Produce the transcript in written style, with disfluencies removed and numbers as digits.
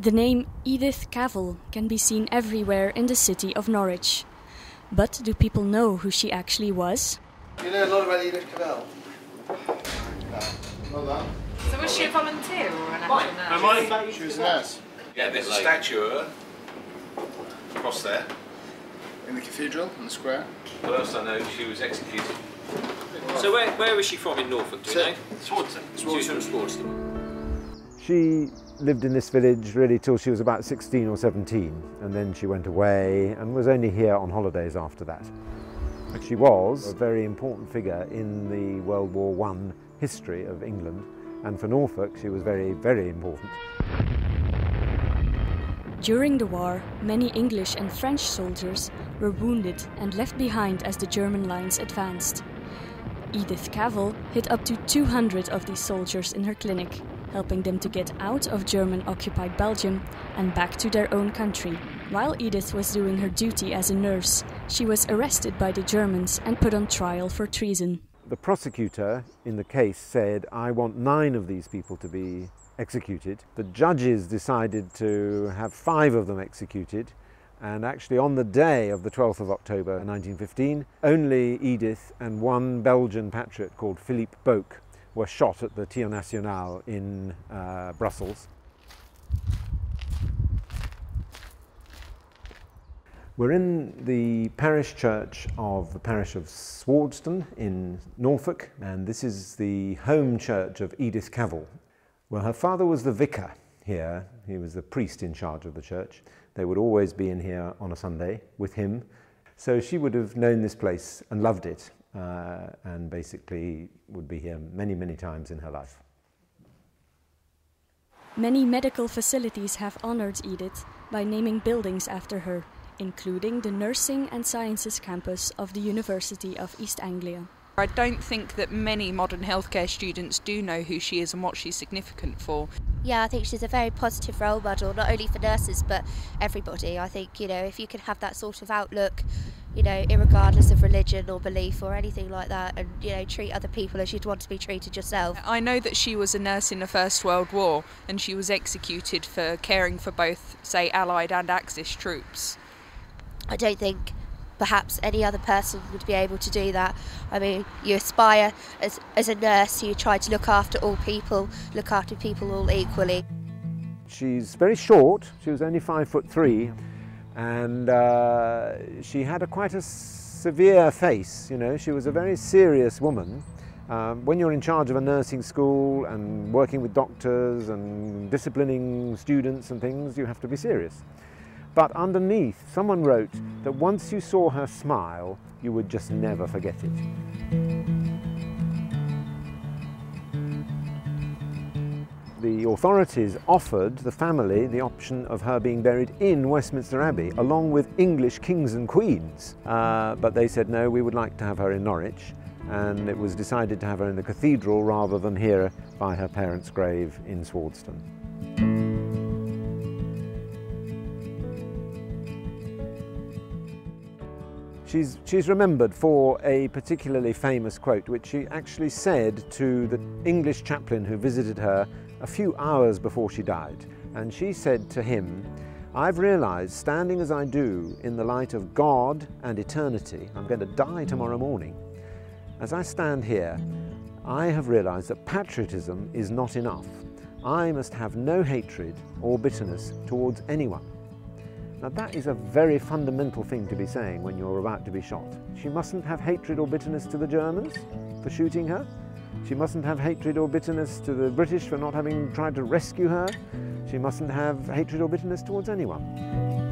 The name Edith Cavell can be seen everywhere in the city of Norwich. But do people know who she actually was? You know a lot about Edith Cavell. No, not that. So was she a volunteer or an actual nurse? She was a nurse. Yeah, there's a statue of her across there. In the cathedral, in the square. What else I know? She was executed. So where was she from in Norfolk, do you know? Swardeston. She was from Swardeston. She lived in this village really till she was about 16 or 17, and then she went away and was only here on holidays after that. She was a very important figure in the World War I history of England, and for Norfolk she was very, very important. During the war, many English and French soldiers were wounded and left behind as the German lines advanced. Edith Cavell hid up to 200 of these soldiers in her clinic, helping them to get out of German-occupied Belgium and back to their own country. While Edith was doing her duty as a nurse, she was arrested by the Germans and put on trial for treason. The prosecutor in the case said, "I want 9 of these people to be executed." The judges decided to have 5 of them executed, and actually on the day of the 12th of October 1915, only Edith and one Belgian patriot called Philippe Baucq were shot at the Tir National in Brussels. We're in the parish church of the parish of Swardeston in Norfolk, and this is the home church of Edith Cavell. Well, her father was the vicar here. He was the priest in charge of the church. They would always be in here on a Sunday with him. So she would have known this place and loved it, and basically would be here many, many times in her life. Many medical facilities have honoured Edith by naming buildings after her, including the Nursing and Sciences campus of the University of East Anglia. I don't think that many modern healthcare students do know who she is and what she's significant for. Yeah, I think she's a very positive role model, not only for nurses but everybody. I think, you know, if you can have that sort of outlook, you know, irregardless of religion or belief or anything like that, and, you know, treat other people as you'd want to be treated yourself. I know that she was a nurse in the First World War, and she was executed for caring for both, say, Allied and Axis troops. I don't think perhaps any other person would be able to do that. I mean, you aspire as a nurse, you try to look after all people, look after people all equally. She's very short. She was only 5'3", and she had quite a severe face. You know, she was a very serious woman. When you're in charge of a nursing school and working with doctors and disciplining students and things, you have to be serious. But underneath, someone wrote that once you saw her smile, you would just never forget it. The authorities offered the family the option of her being buried in Westminster Abbey, along with English kings and queens. But they said, no, we would like to have her in Norwich. And it was decided to have her in the cathedral rather than here by her parents' grave in Swardeston. She's remembered for a particularly famous quote, which she actually said to the English chaplain who visited her a few hours before she died. And she said to him, "I've realised, standing as I do in the light of God and eternity, I'm going to die tomorrow morning. As I stand here, I have realised that patriotism is not enough. I must have no hatred or bitterness towards anyone." Now that is a very fundamental thing to be saying when you're about to be shot. She mustn't have hatred or bitterness to the Germans for shooting her. She mustn't have hatred or bitterness to the British for not having tried to rescue her. She mustn't have hatred or bitterness towards anyone.